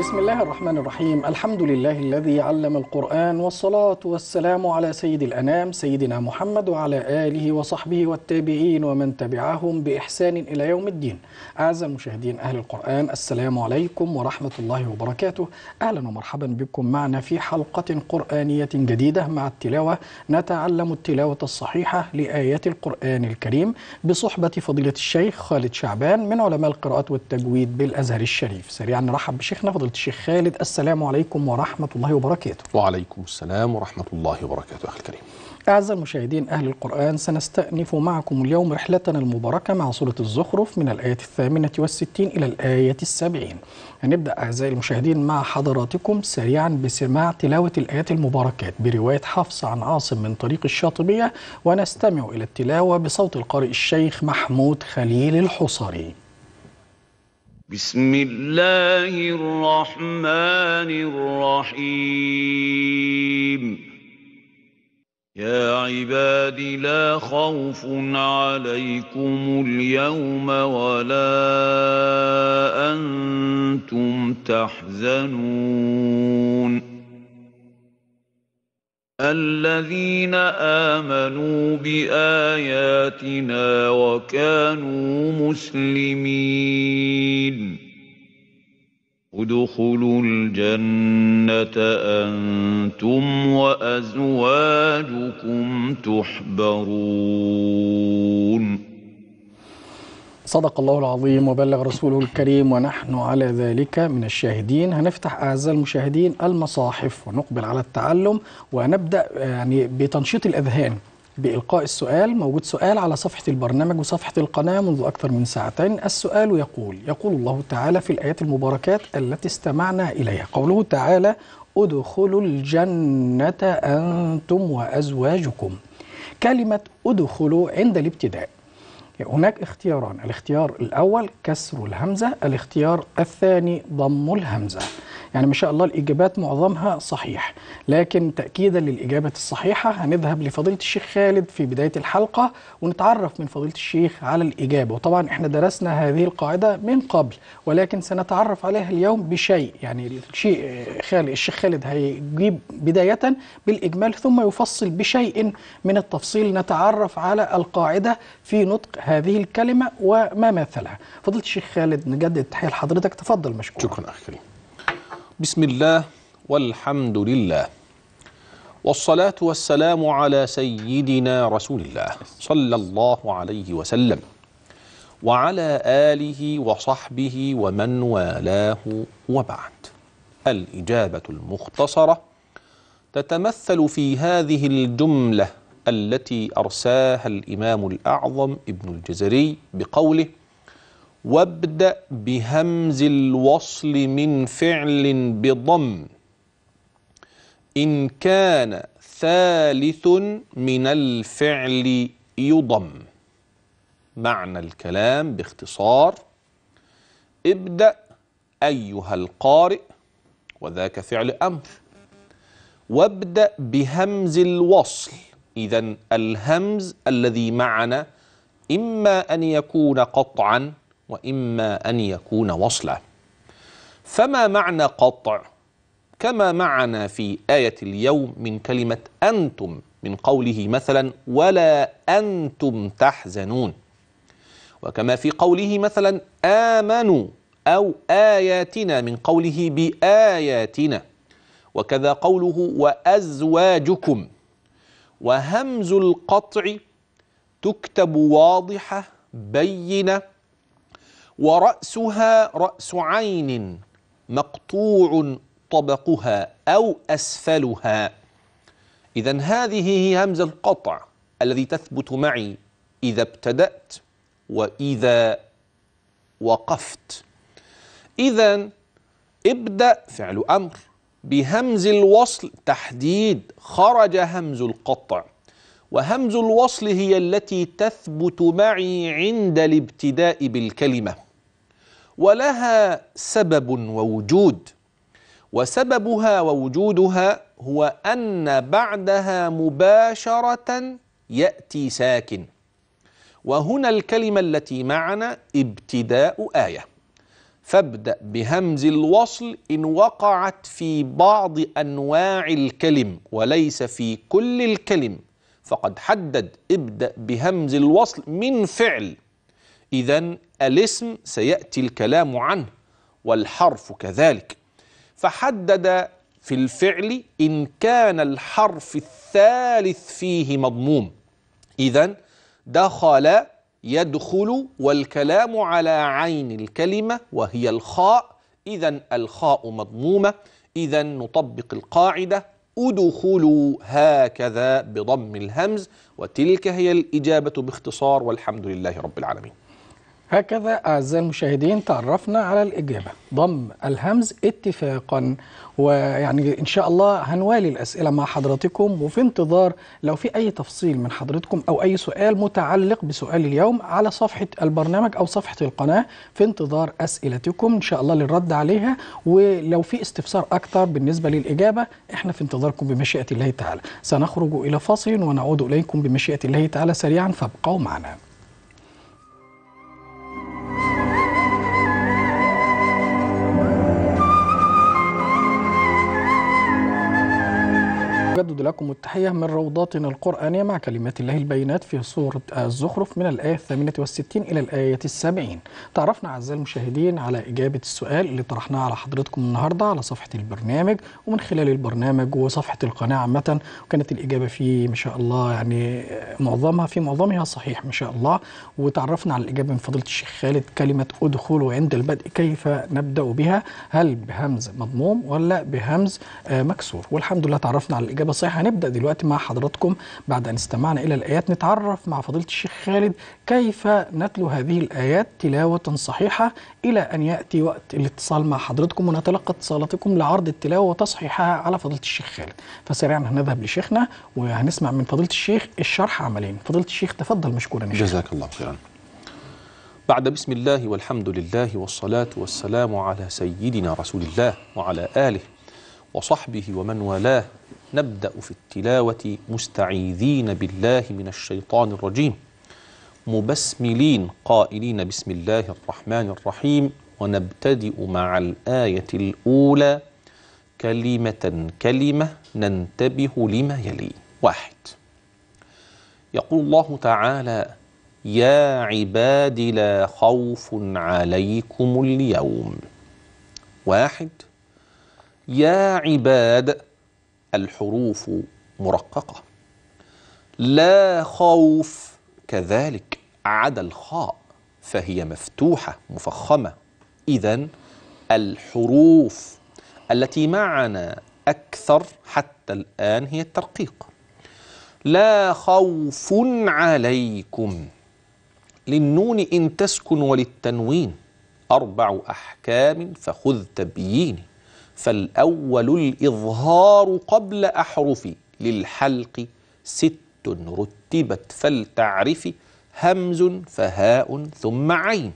بسم الله الرحمن الرحيم. الحمد لله الذي علم القرآن، والصلاة والسلام على سيد الأنام سيدنا محمد وعلى آله وصحبه والتابعين ومن تبعهم بإحسان إلى يوم الدين. أعزائي المشاهدين أهل القرآن، السلام عليكم ورحمة الله وبركاته. أهلا ومرحبا بكم معنا في حلقة قرآنية جديدة مع التلاوة، نتعلم التلاوة الصحيحة لآيات القرآن الكريم بصحبة فضيلة الشيخ خالد شعبان من علماء القراءات والتجويد بالأزهر الشريف. سريعا نرحب بشيخنا فضيلة الشيخ خالد، السلام عليكم ورحمة الله وبركاته. وعليكم السلام ورحمة الله وبركاته. أخي الكريم، أعزائي المشاهدين أهل القرآن، سنستأنف معكم اليوم رحلتنا المباركة مع سورة الزخرف من الآية 68 إلى الآية 70. هنبدأ أعزائي المشاهدين مع حضراتكم سريعا بسماع تلاوة الآيات المباركات برواية حفص عن عاصم من طريق الشاطبية، ونستمع إلى التلاوة بصوت القارئ الشيخ محمود خليل الحصري. بسم الله الرحمن الرحيم. يا عباد لا خوف عليكم اليوم ولا أنتم تحزنون. الذين آمنوا بآياتنا وكانوا مسلمين ادخلوا الجنة أنتم وأزواجكم تحبرون. صدق الله العظيم وبلغ رسوله الكريم ونحن على ذلك من الشاهدين. هنفتح أعزائي المشاهدين المصاحف ونقبل على التعلم، ونبدأ بتنشيط الأذهان بإلقاء السؤال. موجود سؤال على صفحة البرنامج وصفحة القناة منذ أكثر من ساعتين. السؤال يقول الله تعالى في الآيات المباركات التي استمعنا إليها، قوله تعالى ادخلوا الجنة أنتم وأزواجكم. كلمة ادخلوا عند الابتداء هناك اختياران، الاختيار الأول كسر الهمزة، الاختيار الثاني ضم الهمزة. يعني ما شاء الله الإجابات معظمها صحيح، لكن تأكيدا للإجابة الصحيحة هنذهب لفضيلة الشيخ خالد في بداية الحلقة ونتعرف من فضيلة الشيخ على الإجابة. وطبعا احنا درسنا هذه القاعدة من قبل، ولكن سنتعرف عليها اليوم بشيء، يعني الشيخ خالد هيجيب بداية بالإجمال ثم يفصل بشيء من التفصيل، نتعرف على القاعدة في نطق هذه الكلمة وما مثلها. فضيلة الشيخ خالد نجدد التحية لحضرتك، تفضل مشكور. شكرا أخي كريم. بسم الله والحمد لله والصلاة والسلام على سيدنا رسول الله صلى الله عليه وسلم وعلى آله وصحبه ومن والاه، وبعد. الإجابة المختصرة تتمثل في هذه الجملة التي أرساها الإمام الأعظم ابن الجزري بقوله وابدأ بهمز الوصل من فعل بضم إن كان ثالث من الفعل يضم. معنى الكلام باختصار: ابدأ أيها القارئ، وذاك فعل أمر، وابدأ بهمز الوصل. إذن الهمز الذي معنا إما أن يكون قطعا وإما أن يكون وصلا. فما معنى قطع؟ كما معنا في آية اليوم من كلمة أنتم، من قوله مثلا ولا أنتم تحزنون، وكما في قوله مثلا آمنوا أو آياتنا من قوله بآياتنا، وكذا قوله وأزواجكم. وهمز القطع تكتب واضحة بينة، ورأسها رأس عين مقطوع طبقها أو أسفلها. إذن هذه هي همز القطع الذي تثبت معي إذا ابتدأت وإذا وقفت. إذن ابدأ فعل أمر، بهمز الوصل تحديد، خرج همز القطع، وهمز الوصل هي التي تثبت معي عند الابتداء بالكلمة، ولها سبب ووجود، وسببها ووجودها هو أن بعدها مباشرة يأتي ساكن. وهنا الكلمة التي معنا ابتداء آية، فابدأ بهمز الوصل إن وقعت في بعض أنواع الكلم وليس في كل الكلم، فقد حدد ابدأ بهمز الوصل من فعل، إذن الاسم سيأتي الكلام عنه والحرف كذلك. فحدد في الفعل إن كان الحرف الثالث فيه مضموم، إذن دخل يدخل والكلام على عين الكلمة وهي الخاء، إذن الخاء مضمومة، إذن نطبق القاعدة ادخلوا هكذا بضم الهمز. وتلك هي الإجابة باختصار، والحمد لله رب العالمين. هكذا أعزائي المشاهدين تعرفنا على الإجابة ضم الهمز اتفاقا، ويعني إن شاء الله هنوالي الأسئلة مع حضراتكم، وفي انتظار لو في أي تفصيل من حضرتكم أو أي سؤال متعلق بسؤال اليوم على صفحة البرنامج أو صفحة القناة، في انتظار أسئلتكم إن شاء الله للرد عليها، ولو في استفسار أكتر بالنسبة للإجابة إحنا في انتظاركم بمشيئة الله تعالى. سنخرج إلى فاصل ونعود إليكم بمشيئة الله تعالى سريعا، فابقوا معنا. أجدد لكم التحية من روضاتنا القرآنية مع كلمات الله البينات في سورة الزخرف من الآية 68 إلى الآية 70. تعرفنا أعزائي المشاهدين على إجابة السؤال اللي طرحناه على حضرتكم النهاردة على صفحة البرنامج ومن خلال البرنامج وصفحة القناة عامة، وكانت الإجابة فيه ما شاء الله يعني معظمها صحيح ما شاء الله. وتعرفنا على الإجابة من فضيلة الشيخ خالد، كلمة أدخل عند البدء كيف نبدأ بها؟ هل بهمز مضموم ولا بهمز مكسور؟ والحمد لله تعرفنا على الإجابة صحيح. هنبدأ دلوقتي مع حضراتكم بعد أن استمعنا إلى الآيات نتعرف مع فضيلة الشيخ خالد كيف نتلو هذه الآيات تلاوة صحيحة، إلى أن يأتي وقت الاتصال مع حضراتكم ونتلقى اتصالاتكم لعرض التلاوة وتصحيحها على فضيلة الشيخ خالد. فسريعا هنذهب لشيخنا وهنسمع من فضيلة الشيخ الشرح عمليا. فضيلة الشيخ تفضل مشكورا. جزاك الله خيرا. بعد بسم الله والحمد لله والصلاة والسلام على سيدنا رسول الله وعلى آله وصحبه ومن والاه، نبدأ في التلاوة مستعيذين بالله من الشيطان الرجيم مبسملين قائلين بسم الله الرحمن الرحيم، ونبتدئ مع الآية الأولى كلمة كلمة ننتبه لما يلي. واحد، يقول الله تعالى يا عباد لا خوف عليكم اليوم. واحد، يا عباد الحروف مرققة، لا خوف كذلك عدا الخاء فهي مفتوحة مفخمة، إذن الحروف التي معنا أكثر حتى الآن هي الترقيق. لا خوف عليكم، للنون إن تسكن وللتنوين أربع أحكام فخذ تبييني. فالأول الإظهار قبل أحرفي، للحلق ست رتبت فلتعرفي، همز فهاء ثم عين،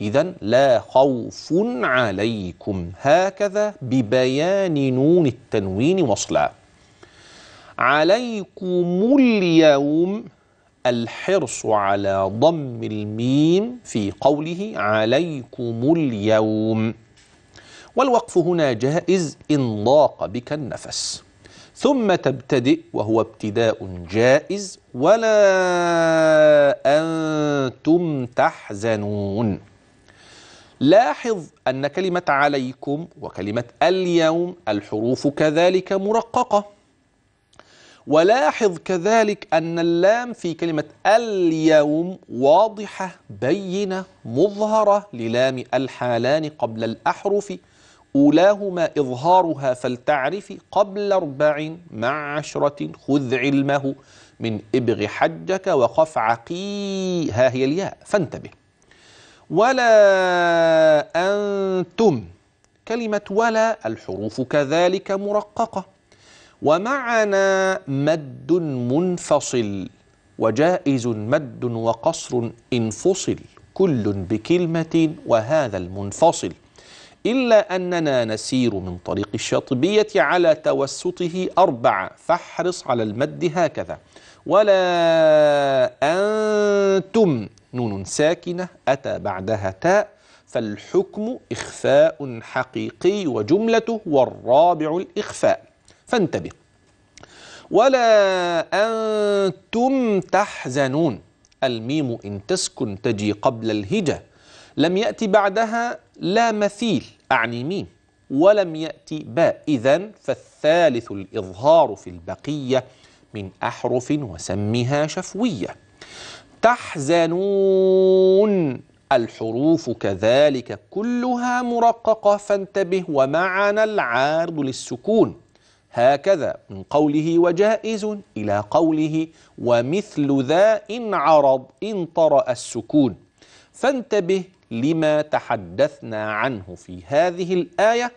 إذن لا خوف عليكم هكذا ببيان نون التنوين وصلا. عليكم اليوم، الحرص على ضم الميم في قوله عليكم اليوم، والوقف هنا جائز إن ضاق بك النفس. ثم تبتدئ وهو ابتداء جائز، ولا أنتم تحزنون. لاحظ أن كلمة عليكم وكلمة اليوم الحروف كذلك مرققة، ولاحظ كذلك أن اللام في كلمة اليوم واضحة بينة مظهرة للام الحالان قبل الأحرف، أولاهما إظهارها فلتعرف قبل 4 مع 10 خذ علمه من إبغ حجك وقف عقي، ها هي الياء فانتبه. ولا أنتم، كلمة ولا الحروف كذلك مرققة، ومعنا مد منفصل، وجائز مد وقصر انفصل كل بكلمة وهذا المنفصل، إلا أننا نسير من طريق الشاطبية على توسطه 4 فاحرص على المد هكذا. ولا أنتم، نون ساكنة أتى بعدها تاء فالحكم إخفاء حقيقي وجملته والرابع الإخفاء. فانتبه. ولا أنتم تحزنون، الميم إن تسكن تجي قبل الهجة، لم يأتي بعدها لا مثيل أعني ميم، ولم يأتي باء، إذن فالثالث الإظهار في البقية من أحرف وسمها شفوية. تحزنون، الحروف كذلك كلها مرققة، فانتبه، ومعنى العارض للسكون، هكذا من قوله وجائز إلى قوله ومثل ذا إن عرض إن طرأ السكون. فانتبه لما تحدثنا عنه في هذه الآية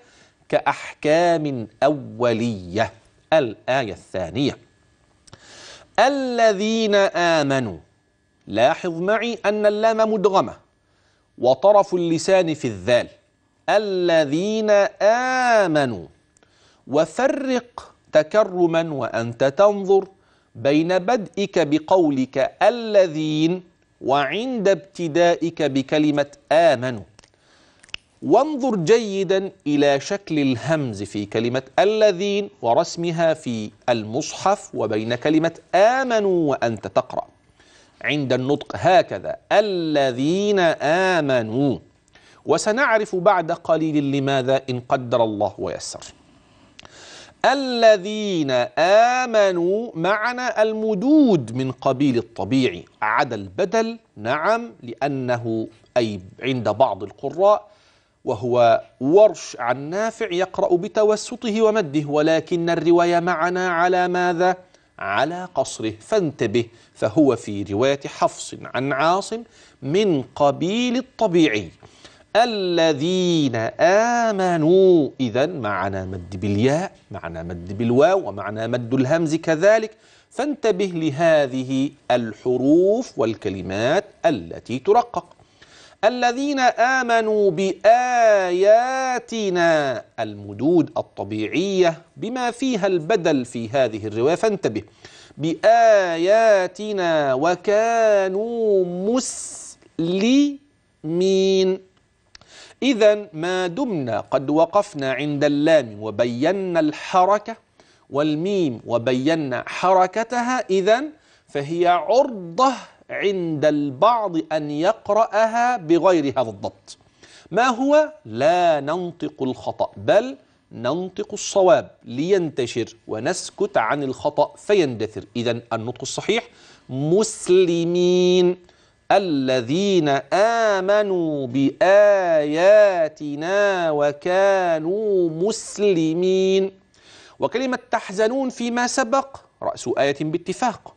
كأحكام أولية. الآية الثانية: الذين آمنوا. لاحظ معي أن اللام مدغمة وطرف اللسان في الذال، الذين آمنوا. وفرق تكرما وأنت تنظر بين بدئك بقولك الذين وعند ابتدائك بكلمة آمنوا، وانظر جيدا إلى شكل الهمز في كلمة الذين ورسمها في المصحف وبين كلمة آمنوا وأنت تقرأ عند النطق، هكذا الذين آمنوا. وسنعرف بعد قليل لماذا إن قدر الله ويسر. الذين آمنوا معنى المدود من قبيل الطبيعي عدا البدل، نعم، لأنه أي عند بعض القراء، وهو ورش عن نافع يقرأ بتوسطه ومده، ولكن الرواية معنا على ماذا؟ على قصره، فانتبه، فهو في رواية حفص عن عاصم من قبيل الطبيعي. الذين آمنوا، إذن معنى مد بالياء، معنى مد بالواو، ومعنى مد الهمز كذلك، فانتبه لهذه الحروف والكلمات التي ترقق. الذين آمنوا بآياتنا، المدود الطبيعية بما فيها البدل في هذه الرواية، فانتبه، بآياتنا وكانوا مسلمين. إذن ما دمنا قد وقفنا عند اللام وبينا الحركة والميم وبينا حركتها، إذن فهي عرضة عند البعض أن يقرأها بغير هذا الضبط. ما هو؟ لا ننطق الخطأ بل ننطق الصواب لينتشر، ونسكت عن الخطأ فيندثر. إذن النطق الصحيح مسلمين. الذين آمنوا بآياتنا وكانوا مسلمين. وكلمة تحزنون فيما سبق رأس آية باتفاق،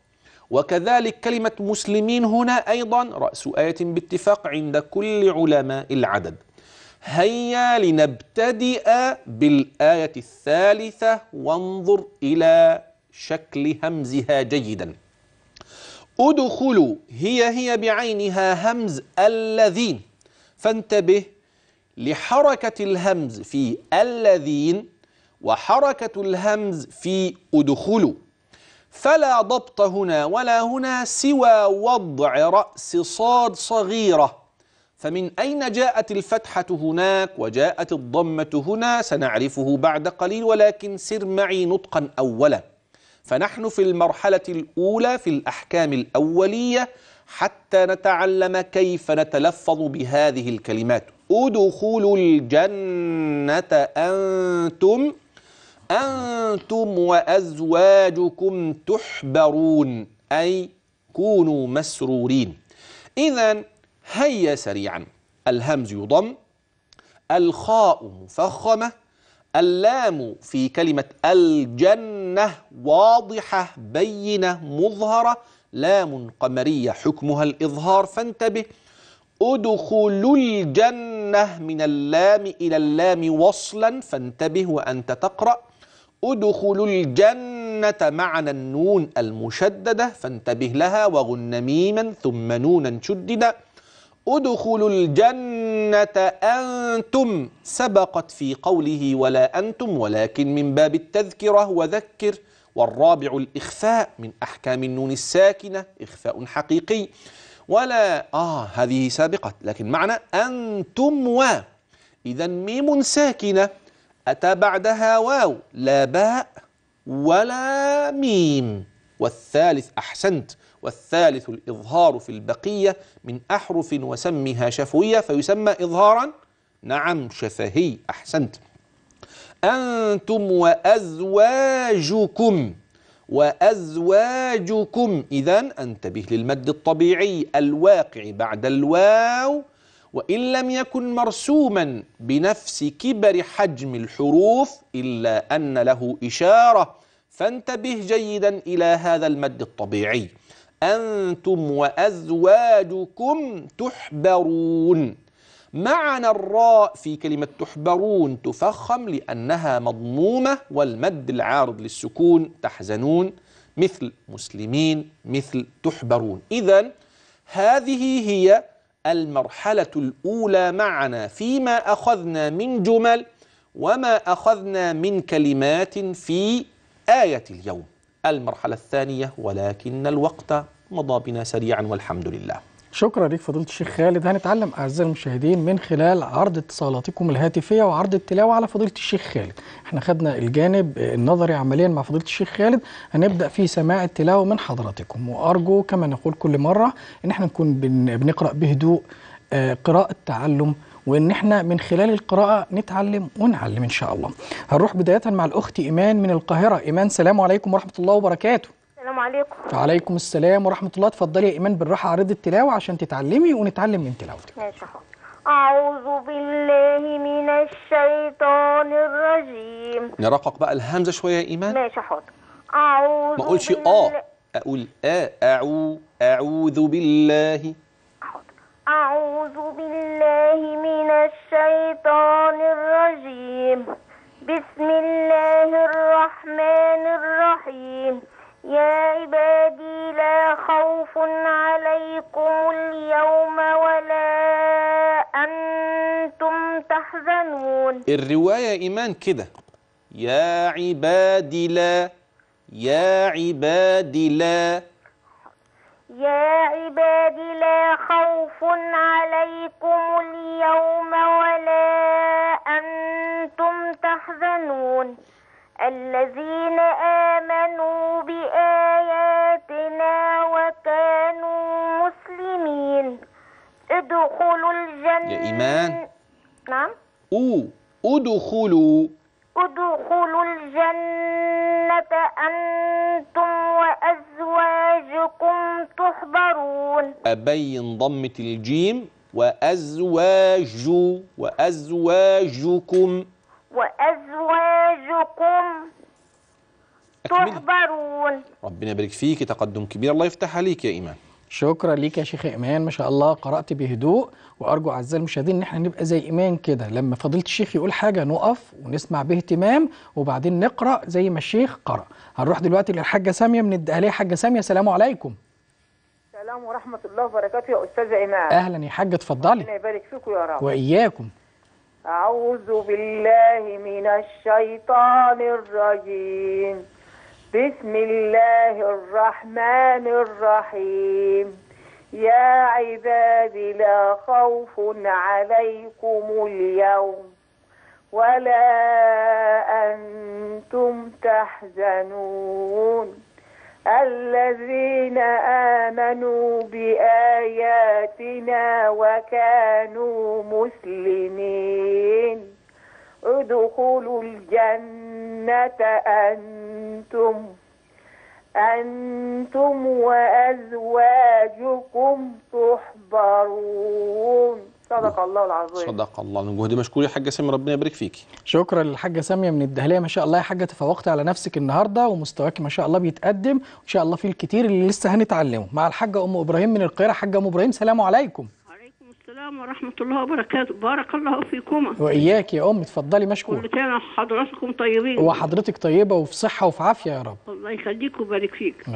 وكذلك كلمة مسلمين هنا أيضا رأس آية باتفاق عند كل علماء العدد. هيا لنبتدئ بالآية الثالثة، وانظر إلى شكل همزها جيدا. ادخلوا، هي بعينها همز الذين، فانتبه لحركة الهمز في الذين وحركة الهمز في ادخلوا، فلا ضبط هنا ولا هنا سوى وضع رأس صاد صغيرة. فمن أين جاءت الفتحة هناك وجاءت الضمة هنا؟ سنعرفه بعد قليل، ولكن سر معي نطقا أولا. فنحن في المرحلة الأولى في الأحكام الأولية حتى نتعلم كيف نتلفظ بهذه الكلمات. ادخلوا الجنة أنتم وأزواجكم تحبرون، أي كونوا مسرورين. إذن هيا سريعا، الهمز يضم، الخاء مفخمة، اللام في كلمة الجنة واضحة بينة مظهرة، لام قمرية حكمها الإظهار، فانتبه، ادخلوا الجنة من اللام إلى اللام وصلا، فانتبه وأنت تقرأ ادخلوا الجنة معنى النون المشددة، فانتبه لها، وغن ميما ثم نونا شددا. ادخلوا الجنة أنتم سبقت في قوله ولا أنتم، ولكن من باب التذكرة، وذكر، والرابع الإخفاء من أحكام النون الساكنة، إخفاء حقيقي. ولا هذه سابقة، لكن معنى أنتم و، إذا ميم ساكنة أتى بعدها واو، لا باء ولا ميم. والثالث، أحسنت، والثالث الإظهار في البقية من أحرف وسمها شفوية فيسمى إظهارا، نعم شفهي، أحسنت. أنتم وأزواجكم، وأزواجكم، إذن انتبه للمد الطبيعي الواقع بعد الواو، وإن لم يكن مرسوما بنفس كبر حجم الحروف إلا أن له إشارة، فانتبه جيدا إلى هذا المد الطبيعي. أنتم وأزواجكم تحبرون. معنى الراء في كلمة تحبرون تفخم لأنها مضمومة، والمد العارض للسكون تحزنون، مثل مسلمين، مثل تحبرون. إذن هذه هي المرحلة الأولى معنا فيما أخذنا من جمل وما أخذنا من كلمات في آية اليوم. المرحلة الثانية، ولكن الوقت مضى بنا سريعا والحمد لله. شكرا لك فضيلة الشيخ خالد. هنتعلم أعزائي المشاهدين من خلال عرض اتصالاتكم الهاتفية وعرض التلاوة على فضيلة الشيخ خالد. احنا خدنا الجانب النظري عمليا مع فضيلة الشيخ خالد، هنبدأ في سماع التلاوة من حضراتكم، وأرجو كما نقول كل مرة إن احنا نكون بنقرأ بهدوء، قراءة تعلم، وإن احنا من خلال القراءة نتعلم ونعلم إن شاء الله. هنروح بداية مع الأخت إيمان من القاهرة. إيمان، السلام عليكم ورحمة الله وبركاته. السلام عليكم. وعليكم السلام ورحمة الله. تفضلي يا إيمان بالراحة، عرض التلاوة عشان تتعلمي ونتعلم من تلاوتك. ماشي. أعوذ بالله من الشيطان الرجيم. نرقق بقى الهمزة شوية يا إيمان. ماشي حاضر. أعوذ، ما أقولش أقول أعوذ بالله. حاضر. أعوذ بالله من الشيطان الرجيم. بسم الله الرحمن الرحيم. يا عبادي لا خوف عليكم اليوم ولا أنتم تحزنون. الرواية إيمان كده، يا عبادي لا، يا عبادي لا، يا عبادي لا خوف عليكم اليوم ولا أنتم تحزنون. الذين آمنوا بآياتنا وكانوا مسلمين. ادخلوا الجنة. يا إيمان. نعم. ادخلوا الجنة أنتم وأزواجكم تحبرون. أبين ضمة الجيم، وأزواجكم. وأزواجكم تحبرون. ربنا يبارك فيك، تقدم كبير، الله يفتح عليك يا إيمان. شكرا ليك يا شيخ إيمان، ما شاء الله قرأت بهدوء، وأرجو أعزائي المشاهدين إن احنا نبقى زي إيمان كده، لما فضيلة الشيخ يقول حاجة نقف ونسمع باهتمام وبعدين نقرأ زي ما الشيخ قرأ. هنروح دلوقتي للحاجة سامية من الدقهلية. حاجة سامية، السلام عليكم. السلام ورحمة الله وبركاته يا أستاذ إيمان. أهلا يا حاجة، اتفضلي. ربنا يبارك فيكم يا رب. وإياكم. أعوذ بالله من الشيطان الرجيم. بسم الله الرحمن الرحيم. يا عبادي لا خوف عليكم اليوم ولا أنتم تحزنون. الذين آمنوا بآياتنا وكانوا مسلمين. ادخلوا الجنة أنتم وأزواجكم تحبرون. صدق الله العظيم. صدق الله، مجهودي مشكور يا حاجة سامية، ربنا يبارك فيكي. شكرا للحاجة سامية من الدهلية. ما شاء الله يا حاجة، تفوقتي على نفسك النهارده ومستواك ما شاء الله بيتقدم، وان شاء الله في الكتير اللي لسه هنتعلمه. مع الحاجة أم إبراهيم من القاهرة. حاجة أم إبراهيم، سلام عليكم. وعليكم السلام ورحمة الله وبركاته. بارك الله فيكم. وإياك يا أم، اتفضلي مشكور. كل سنة حضراتكم طيبين. وحضرتك طيبة وفي صحة وفي عافية يا رب. الله يخليك ويبارك فيك.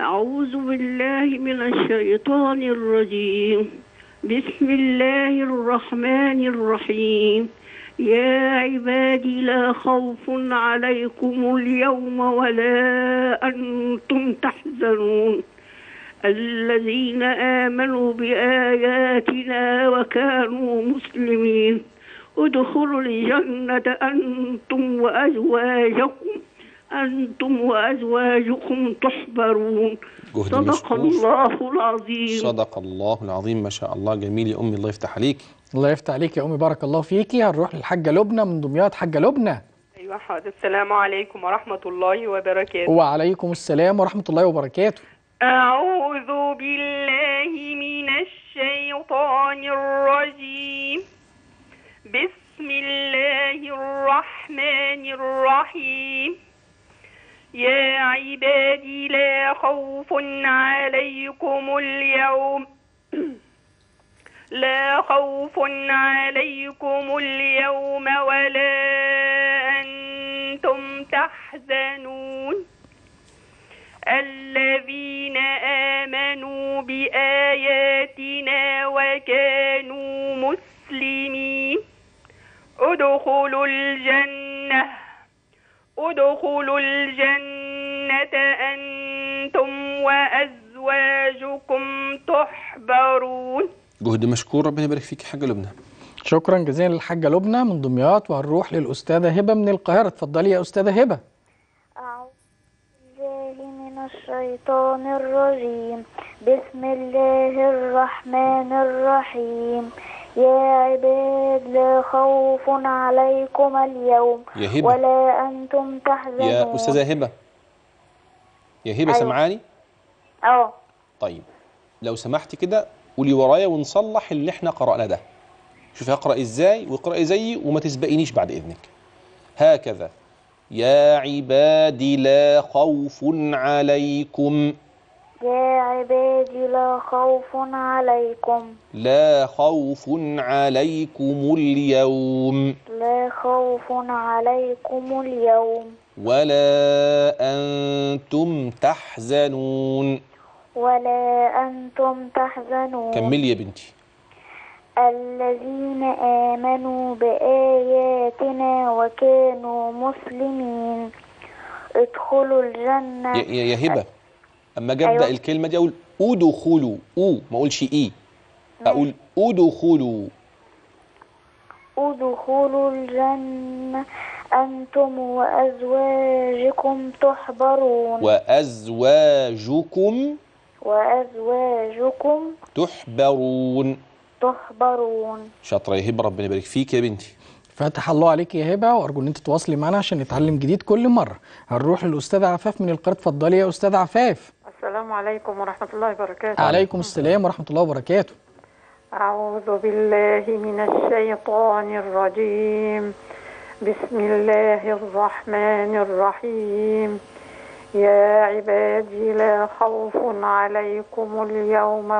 أعوذ بالله من الشيطان الرجيم. بسم الله الرحمن الرحيم. يا عبادي لا خوف عليكم اليوم ولا أنتم تحزنون. الذين آمنوا بآياتنا وكانوا مسلمين ادخلوا الجنة أنتم وأزواجكم تحبرون. صدق الله العظيم. صدق الله العظيم. ما شاء الله، جميل يا أمي، الله يفتح عليك. الله يفتح عليك يا أمي، بارك الله فيكي. هنروح للحاجة لبنى من دمياط. حاجة لبنى. أيوة حاضر. السلام عليكم ورحمة الله وبركاته. وعليكم السلام ورحمة الله وبركاته. أعوذ بالله من الشيطان الرجيم. بسم الله الرحمن الرحيم. يا عبادي لا خوف عليكم اليوم ولا أنتم تحزنون. الذين آمنوا بآياتنا وكانوا مسلمين ادخلوا الجنة أنتم وأزواجكم تحبرون. جهد مشكور، ربنا يبارك فيك يا حاجة لبنى. شكرا جزيلا للحاجة لبنى من دمياط. وهنروح للأستاذة هبة من القاهرة. اتفضلي يا أستاذة هبة. الشيطان الرجيم. بسم الله الرحمن الرحيم. يا عباد لا خوف عليكم اليوم ولا أنتم تحزنون. يا أستاذة هبة، يا هبة سمعاني؟ اه طيب لو سمحتي كده قولي ورايا ونصلح اللي احنا قرأنا ده. شوفي هقرأ ازاي واقرأي زيي وما تسبقينيش بعد إذنك. هكذا: يا عبادي لا خوف عليكم. يا عبادي لا خوف عليكم. لا خوف عليكم اليوم. لا خوف عليكم اليوم. ولا أنتم تحزنون. ولا أنتم تحزنون. كملي يا بنتي. الذين آمنوا بآياتنا وكانوا مسلمين ادخلوا الجنة. يا هبة، أما أجي أبدأ الكلمة دي أقول ادخلوا، ما أقولش أقول ادخلوا. ادخلوا الجنة أنتم وأزواجكم تحبرون. وأزواجكم تحبرون. شاطرة يا هبة، ربنا يبارك فيك يا بنتي. فتح الله عليك يا هبة، وأرجو إن أنت تواصلي معانا عشان نتعلم جديد كل مرة. هنروح للأستاذ عفاف من القاهرة. اتفضلي يا أستاذ عفاف. السلام عليكم ورحمة الله وبركاته. عليكم السلام ورحمة الله وبركاته. أعوذ بالله من الشيطان الرجيم. بسم الله الرحمن الرحيم. يا عبادي لا خوف عليكم اليوم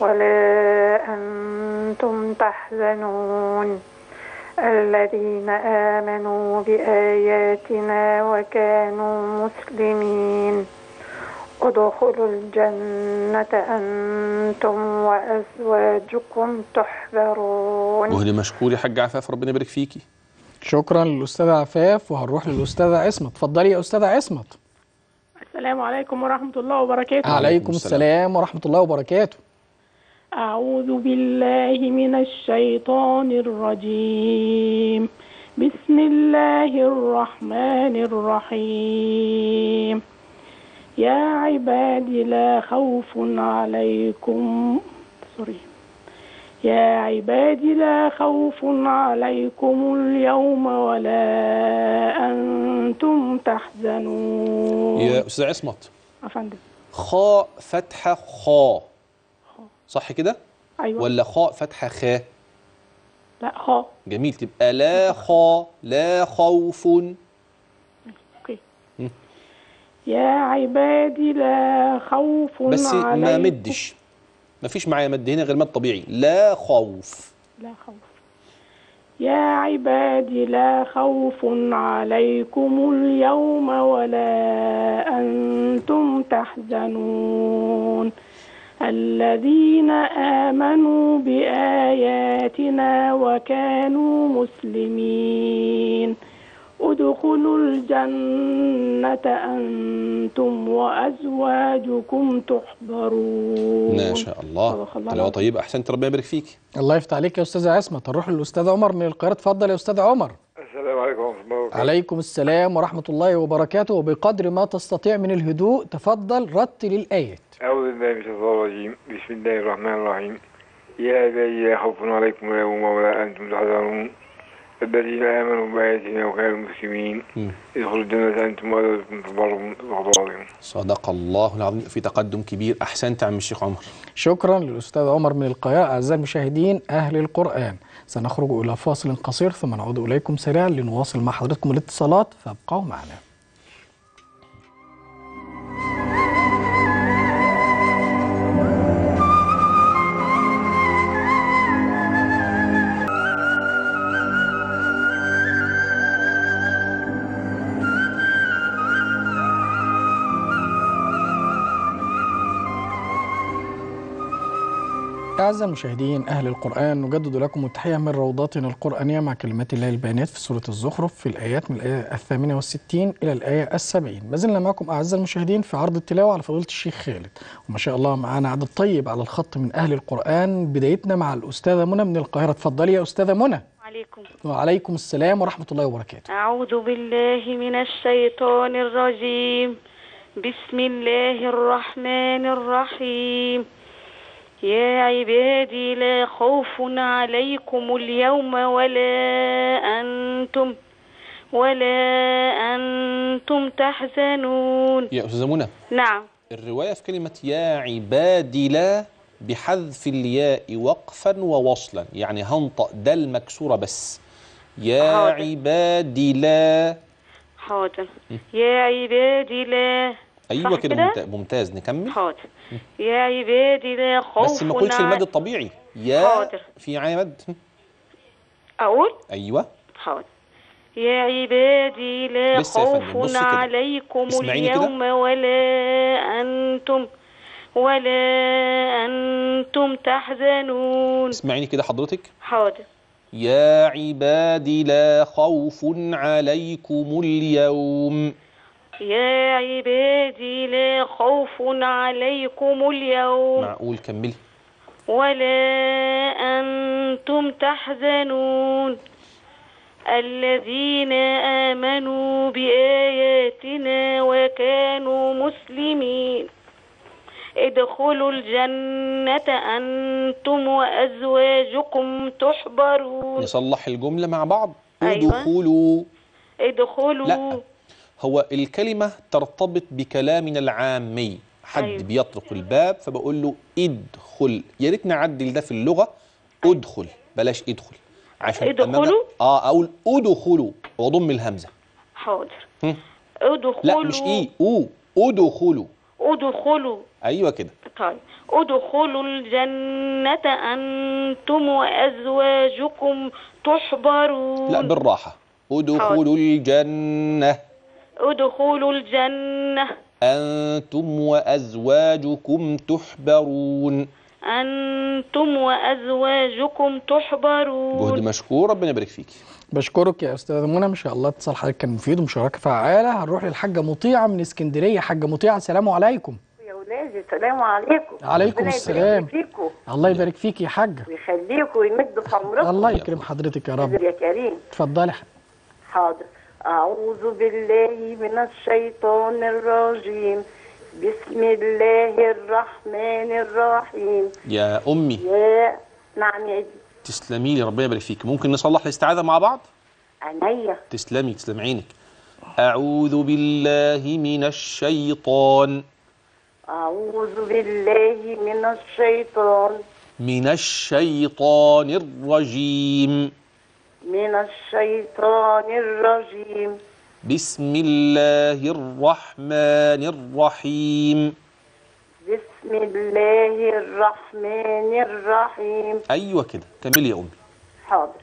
ولا أنتم تحزنون. الذين آمنوا بآياتنا وكانوا مسلمين ادخلوا الجنة أنتم وأزواجكم تحبرون. مهدي مشكور يا حاج عفاف، ربنا يبارك فيكي. شكرا للأستاذ عفاف. وهنروح للأستاذ عصمت. اتفضلي يا أستاذ عصمت. السلام عليكم ورحمة الله وبركاته. عليكم السلام ورحمة الله وبركاته. أعوذ بالله من الشيطان الرجيم. بسم الله الرحمن الرحيم. يا عبادي لا خوف عليكم اليوم ولا أنتم تحزنون. يا أستاذ عصمت أفندم، خاء فتحة خاء صح كده؟ أيوة. ولا خاء فتحة خاء؟ لا خاء. جميل، تبقى لا خاء لا خوف. أوكي. يا عبادي لا خوف عليكم، بس ما مدش، ما فيش معايا مد هنا غير مد طبيعي. لا خوف يا عبادي لا خوف عليكم اليوم ولا أنتم تحزنون. الذين آمنوا بآياتنا وكانوا مسلمين ادخلوا الجنة أنتم وأزواجكم تحبرون. ما شاء الله. تلاوة طيبة. أحسنت، ربنا يبارك فيك. الله يفتح عليك يا أستاذة عصمة. نروح للأستاذ عمر من القاهرة. اتفضل يا أستاذ عمر. السلام عليكم ورحمة الله وبركاته. عليكم السلام ورحمة الله وبركاته، وبقدر ما تستطيع من الهدوء تفضل رتل الآيات. أعوذ بالله من الشيطان الرجيم، بسم الله الرحمن الرحيم. يا إلهي خوف عليكم ولا هم ولا أنتم تحزنون. الذين آمنوا بآياتنا وكانوا مسلمين ادخلوا الجنة أنتم وأزواجكم تحبرون. صدق الله العظيم. في تقدم كبير. أحسنت عم الشيخ عمر. شكرا للأستاذ عمر من القاهرة. أعزائي المشاهدين أهل القرآن، سنخرج إلى فاصل قصير ثم نعود إليكم سريعا لنواصل مع حضراتكم الاتصالات، فابقوا معنا. أعزائي المشاهدين أهل القرآن، نجدد لكم التحية من روضاتنا القرآنية مع كلمات الله البينات في سورة الزخرف، في الآيات من الآية 68 إلى الآية 70. ما زلنا معكم أعزائي المشاهدين في عرض التلاوة على فضيلة الشيخ خالد، وما شاء الله معانا عدد طيب على الخط من أهل القرآن. بدايتنا مع الأستاذة منى من القاهرة. اتفضلي يا أستاذة منى. عليكم. وعليكم السلام ورحمة الله وبركاته. أعوذ بالله من الشيطان الرجيم، بسم الله الرحمن الرحيم. يا عبادي لا خوف عليكم اليوم ولا أنتم تحزنون. يا أستاذة منى. نعم. الرواية في كلمة يا عبادي لا بحذف الياء وقفا ووصلا، يعني هنطق دال مكسورة بس. يا حاضر. عبادي لا. حاضر. يا عبادي لا. أيوة كده ممتاز. نكمل. حاضر. يا عبادي لا خوف. بس ما قلتش المد الطبيعي يا. حاضر. في عين مد. أقول؟ أيوة. حاضر. يا عبادي لا خوف عليكم اليوم ولا أنتم تحزنون. اسمعيني كده حضرتك. حاضر. يا عبادي لا خوف عليكم اليوم. يا عبادي لا خوف عليكم اليوم. معقول كملي. ولا أنتم تحزنون. الذين آمنوا بآياتنا وكانوا مسلمين ادخلوا الجنة أنتم وأزواجكم تحبرون. نصلح الجملة مع بعض. أيوة. ادخلوا. لا، هو الكلمة ترتبط بكلامنا العامي، حد أيوة. بيطرق الباب فبقول له ادخل. يا ريت نعدل ده في اللغة، ادخل بلاش ادخل، عشان ادخلوا اقول ادخلوا واضم الهمزة. حاضر. ادخلوا. لا مش ايه، ادخلوا. ايوه كده. طيب ادخلوا الجنة أنتم وأزواجكم تحبرون. لا بالراحة. ادخلوا الجنة. ادخلوا الجنة أنتم وأزواجكم تحبرون. جهد مشكور، ربنا يبارك فيك. بشكرك يا أستاذ منى، إن شاء الله اتصال حضرتك كان مفيد ومشاركة فعالة. هنروح للحاجة مطيعة من اسكندرية. حاجة مطيعة، السلام عليكم. يا ولادي السلام عليكم. عليكم السلام. الله يبارك فيك يا حاجة ويخليكم ويمد في عمركم. الله يكرم حضرتك يا رب. يا كريم. اتفضلي. حاضر. أعوذ بالله من الشيطان الرجيم، بسم الله الرحمن الرحيم. يا أمي. يا نعم يا إيدي. تسلمي لي، ربنا يبارك فيك. ممكن نصلح الاستعاذة مع بعض؟ عينيا. تسلمي. تسلم عينك. أعوذ بالله من الشيطان. أعوذ بالله من الشيطان. من الشيطان الرجيم. من الشيطان الرجيم. بسم الله الرحمن الرحيم. بسم الله الرحمن الرحيم. أيوة كده كملي يا أمي. حاضر.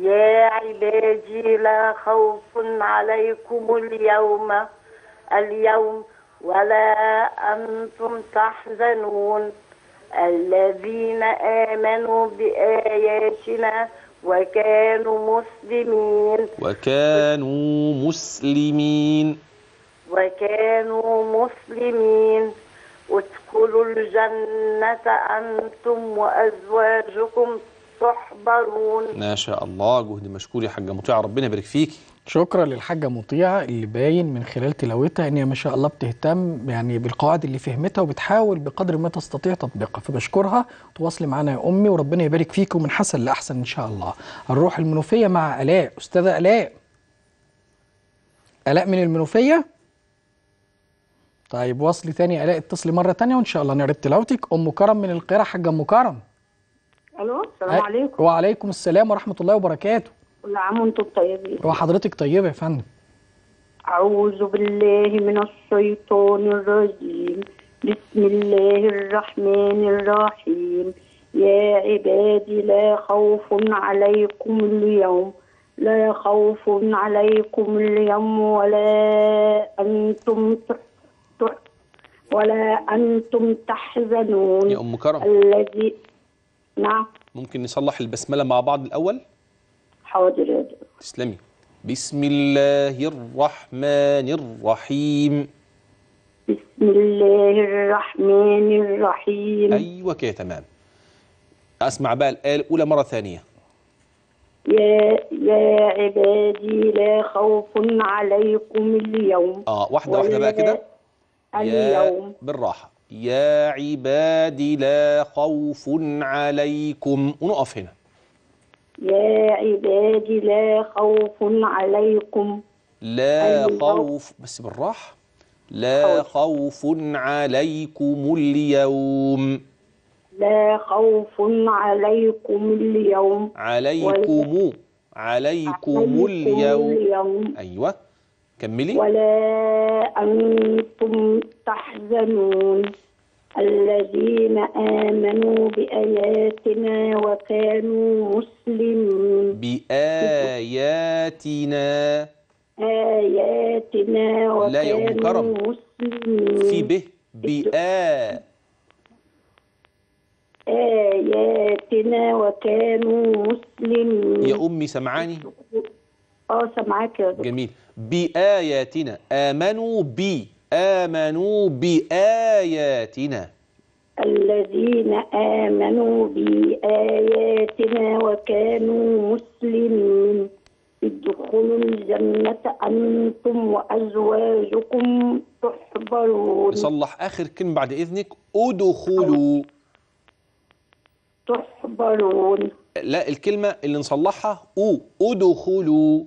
يا عبادي لا خوف عليكم اليوم ولا أنتم تحزنون. الذين آمنوا بآياتنا وكانوا مسلمين ادخلوا الجنة أنتم وأزواجكم تحبرون. ما شاء الله، جهد مشكور يا حاجة مطيعة، ربنا يبارك فيكي. شكرا للحاجة مطيعة اللي باين من خلال تلاوتها ان هي ما شاء الله بتهتم يعني بالقواعد اللي فهمتها وبتحاول بقدر ما تستطيع تطبيقها، فبشكرها. تواصلي معانا يا امي وربنا يبارك فيك ومن حسن لاحسن ان شاء الله. هنروح المنوفية مع آلاء. استاذة آلاء، آلاء من المنوفية. طيب واصلي تاني آلاء، اتصلي مرة تانية وإن شاء الله نعرض تلاوتك. أم كرم من القاهرة. حاجة أم كرم. ألو، السلام عليكم. وعليكم السلام ورحمة الله وبركاته. كل عام وأنتم طيبين. وحضرتك طيبة يا فندم. أعوذ بالله من الشيطان الرجيم، بسم الله الرحمن الرحيم، يا عبادي لا خوف عليكم اليوم ولا أنتم تحزنون. يا أم كرم، الذي نعم، ممكن نصلح البسملة مع بعض الأول؟ حاضر يا دكتور. تسلمي. بسم الله الرحمن الرحيم. بسم الله الرحمن الرحيم. أيوة كده تمام. أسمع بقى الآية الأولى مرة ثانية. يا عبادي لا خوف عليكم اليوم. واحدة واحدة بقى كده. اليوم بالراحة. يا عبادي لا خوف عليكم، ونقف هنا. يا عبادي لا خوف عليكم. لا خوف، بس بالراحة. لا خوف عليكم اليوم. لا خوف عليكم اليوم. عليكم اليوم. أيوه كملي. ولا أنتم تحزنون، الذين آمنوا بآياتنا وكانوا مسلمين. بآياتنا وكانوا مسلمين. في به آياتنا وكانوا مسلمين. يا أمي سمعاني؟ سمعاك يا دكتور. جميل. بآياتنا، آمنوا بآياتنا. الذين آمنوا بآياتنا وكانوا مسلمين، ادخلوا الجنة أنتم وأزواجكم تحبرون. نصلح آخر كلمة بعد إذنك، ادخلوا تحبرون. لا، الكلمة اللي نصلحها ادخلوا.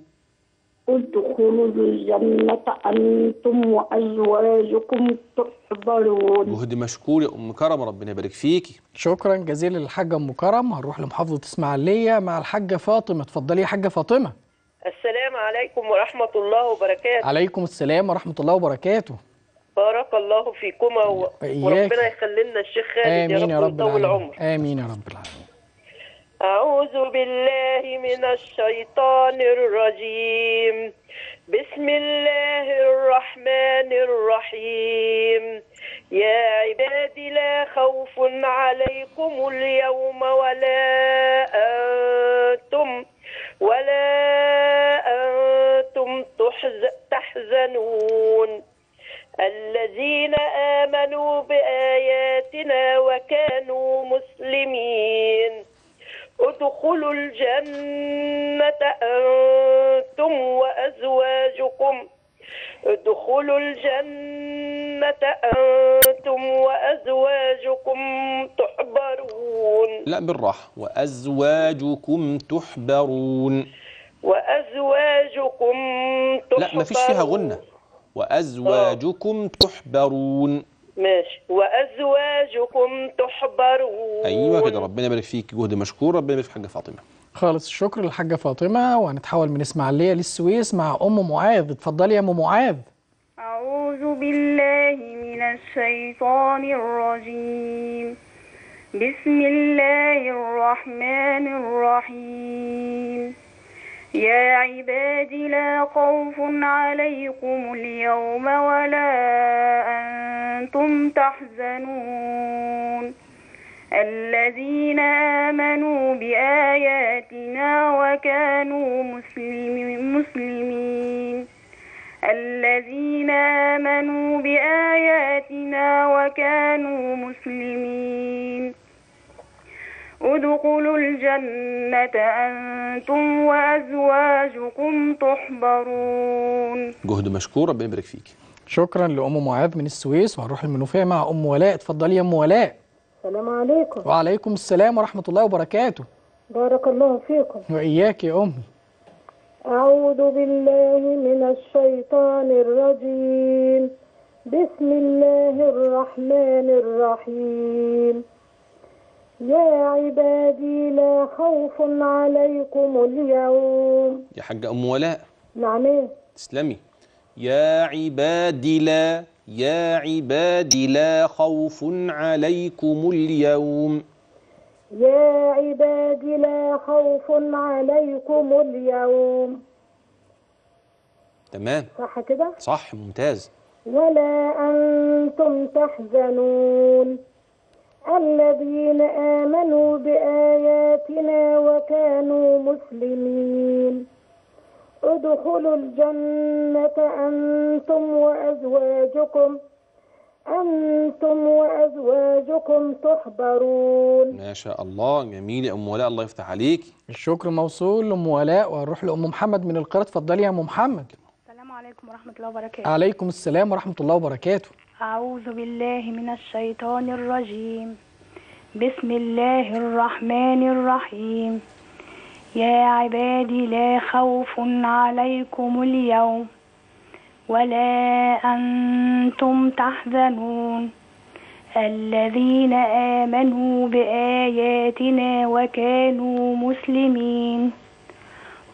ادخلوا الجنة أنتم وأزواجكم تحبرون. جهد مشكور يا أم كرم، ربنا يبارك فيكي. شكرا جزيلا للحاجة أم كرم. هنروح لمحافظة إسماعيلية مع الحاجة فاطمة. اتفضلي يا حاجة فاطمة. السلام عليكم ورحمة الله وبركاته. عليكم السلام ورحمة الله وبركاته. بارك الله فيكما وربنا يخلي لنا الشيخ خالد يا رب ويطول عمره. آمين يا رب العالمين. أعوذ بالله من الشيطان الرجيم، بسم الله الرحمن الرحيم، يا عبادي لا خوف عليكم اليوم ولا أنتم تحزنون، الذين آمنوا بآياتنا وكانوا مسلمين، ادخلوا الجنة أنتم وأزواجكم تحبرون. لا بالراحة. وأزواجكم تحبرون. لا، مفيش فيها غنة. وأزواجكم تحبرون. ماشي. وأزواجكم تحبرون. أيوة كده، ربنا يبارك فيك. جهد مشكور، ربنا يبارك في الحاجة فاطمة. خالص الشكر للحاجة فاطمة. وهنتحول من إسماعيلية للسويس مع أم معاذ. اتفضلي يا أم معاذ. أعوذ بالله من الشيطان الرجيم، بسم الله الرحمن الرحيم، يا عبادي لا خوف عليكم اليوم ولا أنتم تحزنون، الذين آمنوا بآياتنا ربنا وكانوا مسلمين الذين آمنوا بآياتنا وكانوا مسلمين ادخلوا الجنة أنتم وأزواجكم تحبرون. جهد مشكور، ربنا يبارك فيك. شكرا لأم معاذ من السويس، وهنروح المنوفية مع أم ولاء. اتفضلي يا أم ولاء. السلام عليكم. وعليكم السلام ورحمة الله وبركاته. بارك الله فيكم. وإياك يا أمي. أعوذ بالله من الشيطان الرجيم، بسم الله الرحمن الرحيم. يا عبادي لا خوف عليكم اليوم. يا حاجة أم ولاء. نعم إيه؟ تسلمي. يا عبادي لا، يا عبادي لا خوف عليكم اليوم. يا عبادي لا خوف عليكم اليوم. تمام، صح كده؟ صح، ممتاز. ولا أنتم تحزنون الذين آمنوا بآياتنا وكانوا مسلمين ادخلوا الجنة أنتم وأزواجكم تحبرون. ما شاء الله، جميل يا أم ولاء، الله يفتح عليك. الشكر موصول لأم ولاء، وهنروح لأم محمد من القاهرة. اتفضلي يا أم محمد. السلام عليكم ورحمة الله وبركاته. عليكم السلام ورحمة الله وبركاته. أعوذ بالله من الشيطان الرجيم، بسم الله الرحمن الرحيم. يا عبادي لا خوف عليكم اليوم ولا أنتم تحزنون الذين آمنوا بآياتنا وكانوا مسلمين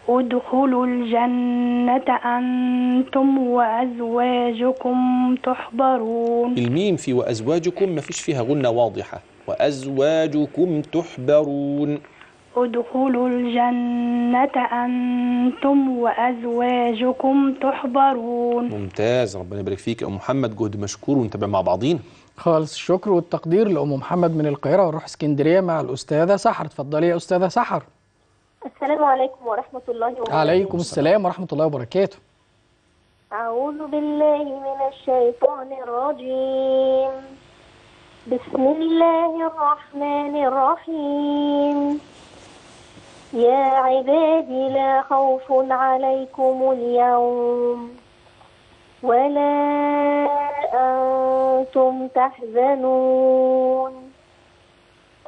ادخلوا الجنة أنتم وأزواجكم تحبرون. الميم في وأزواجكم ما فيش فيها غنة واضحة، وأزواجكم تحبرون. ادخلوا الجنة أنتم وأزواجكم تحبرون. ممتاز، ربنا يبارك فيك يا أم محمد. جهد مشكور، ونتابع مع بعضين. خالص الشكر والتقدير لأم محمد من القاهرة، ونروح اسكندرية مع الأستاذة سحر. اتفضلي يا أستاذة سحر. السلام عليكم ورحمة الله وبركاته. عليكم السلام ورحمة الله وبركاته. أعوذ بالله من الشيطان الرجيم، بسم الله الرحمن الرحيم. يا عبادي لا خوف عليكم اليوم ولا أنتم تحزنون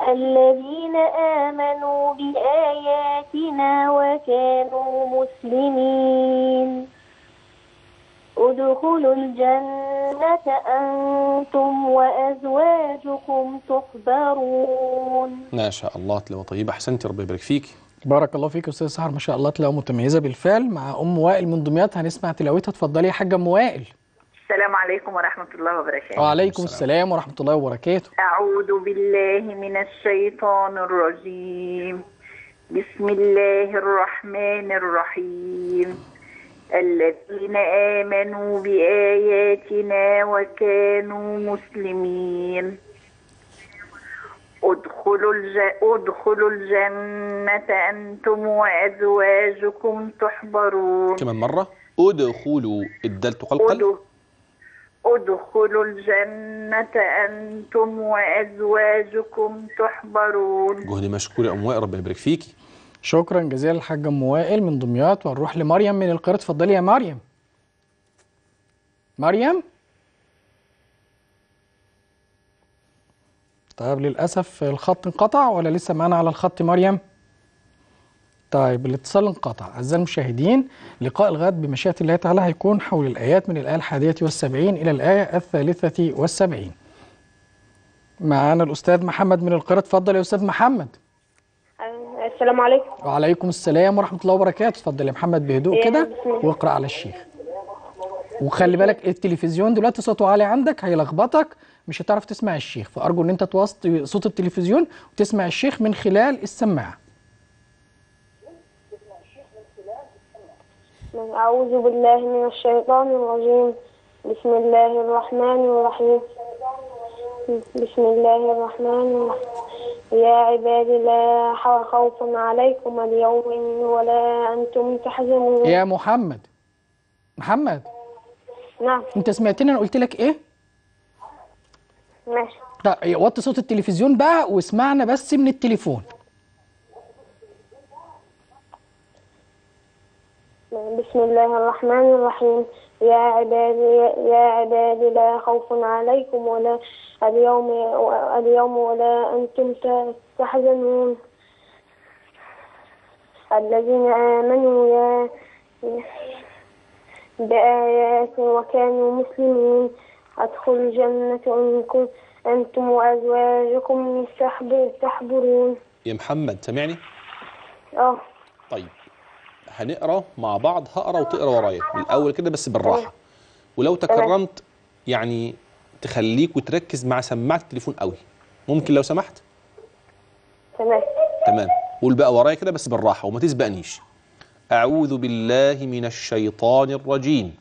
الذين آمنوا بآياتنا وكانوا مسلمين ادخلوا الجنة أنتم وأزواجكم تحبرون. ما شاء الله، تلاوة طيبة، أحسنتي، ربنا يبارك فيك. بارك الله فيك يا استاذ سحر، ما شاء الله تلاقيها متميزه بالفعل. مع ام وائل من دمياط هنسمع تلاوتها. اتفضلي يا حاجه ام وائل. السلام عليكم ورحمه الله وبركاته. وعليكم السلام ورحمه الله وبركاته. اعوذ بالله من الشيطان الرجيم، بسم الله الرحمن الرحيم. الذين امنوا باياتنا وكانوا مسلمين ادخلوا الجنة أنتم وأزواجكم تحبرون. كمان مرة، ادخلوا، الدال تقلقل. ادخلوا الجنة أنتم وأزواجكم تحبرون. جهد مشكور يا أم وائل، ربنا يبارك فيكي. شكرا جزيلا للحاجة أم وائل من دمياط، وهنروح لمريم من القاهرة. اتفضلي يا مريم. مريم؟ طيب، للأسف الخط انقطع ولا لسه معانا على الخط مريم؟ طيب، الاتصال انقطع. أعزائي المشاهدين، لقاء الغد بمشيئة الله تعالى هيكون حول الآيات من الآية 11 إلى الآية 73. معانا الأستاذ محمد من القاهرة. اتفضل يا أستاذ محمد. السلام عليكم. وعليكم السلام ورحمة الله وبركاته. اتفضل يا محمد بهدوء كده واقرأ على الشيخ. وخلي بالك التلفزيون دلوقتي صوته عالي عندك هيلخبطك، مش هتعرف تسمع الشيخ، فأرجو إن أنت توصل صوت التلفزيون وتسمع الشيخ من خلال السماعة. أعوذ بالله من الشيطان الرجيم، بسم الله الرحمن الرحيم. يا عبادي لا خوف عليكم اليوم ولا أنتم تحزنون. يا محمد. محمد. نعم. أنت سمعتني أنا قلت لك إيه؟ ماشي. طيب وطي صوت التلفزيون بقى واسمعنا بس من التليفون. بسم الله الرحمن الرحيم. يا عبادي لا خوف عليكم ولا اليوم ولا أنتم تحزنون. الذين آمنوا بآيات وكانوا مسلمين أدخلوا الجنة أنتم وأزواجكم تحبرون. يا محمد سامعني؟ اه. طيب هنقرا مع بعض، هقرا وتقرا ورايا من الاول كده بس بالراحه، ولو تكرمت يعني تخليك وتركز مع سماعه التليفون قوي، ممكن لو سمحت؟ تمام. قول بقى ورايا كده بس بالراحه وما تسبقنيش. اعوذ بالله من الشيطان الرجيم.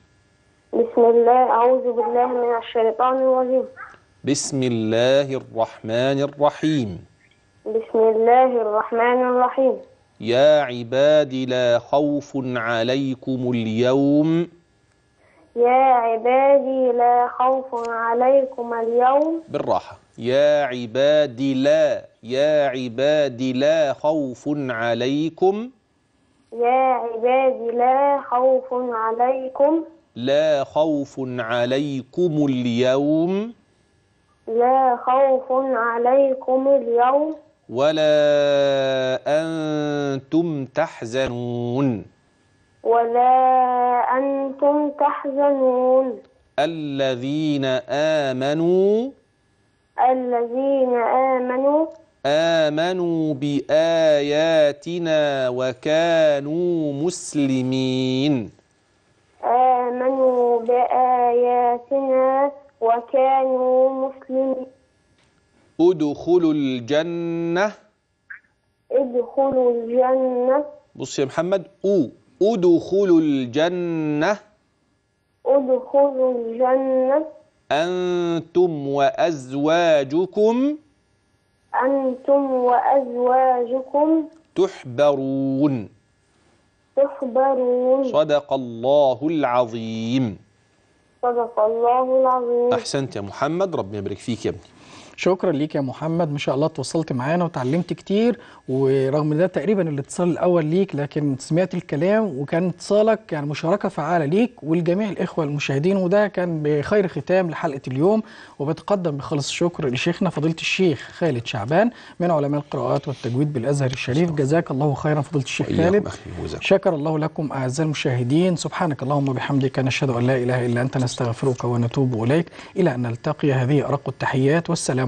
بسم الله. اعوذ بالله من الشيطان الرجيم. بسم الله الرحمن الرحيم. بسم الله الرحمن الرحيم. يا عبادي لا خوف عليكم اليوم. يا عبادي لا خوف عليكم اليوم. بالراحة. يا عبادي لا، يا عبادي لا خوف عليكم. يا عبادي لا خوف عليكم. لا خوف عليكم اليوم. لا خوف عليكم اليوم. ولا أنتم تحزنون. ولا أنتم تحزنون. الذين آمنوا. الذين آمنوا. آمنوا بآياتنا وكانوا مسلمين. آمنوا بآياتنا وكانوا مسلمين. ادخلوا الجنة. ادخلوا الجنة. بص يا محمد، ادخلوا الجنة. ادخلوا الجنة. أنتم وأزواجكم. أنتم وأزواجكم. تحبرون. تحبرون. صدق الله العظيم. صدق الله العظيم. أحسنت يا محمد، ربنا يبارك فيك يا ابني. شكرا ليك يا محمد، ما شاء الله اتوصلت معانا وتعلمت كتير، ورغم ده تقريبا الاتصال الاول ليك، لكن سمعت الكلام وكان اتصالك يعني مشاركه فعاله ليك ولجميع الاخوه المشاهدين، وده كان بخير ختام لحلقه اليوم. وبتقدم بخالص الشكر لشيخنا فضيله الشيخ خالد شعبان من علماء القراءات والتجويد بالازهر الشريف، جزاك الله خيرا فضيله الشيخ خالد، شكر الله لكم اعزائي المشاهدين. سبحانك اللهم وبحمدك نشهد ان لا اله الا انت نستغفرك ونتوب اليك، الى ان نلتقي هذه ارق التحيات والسلام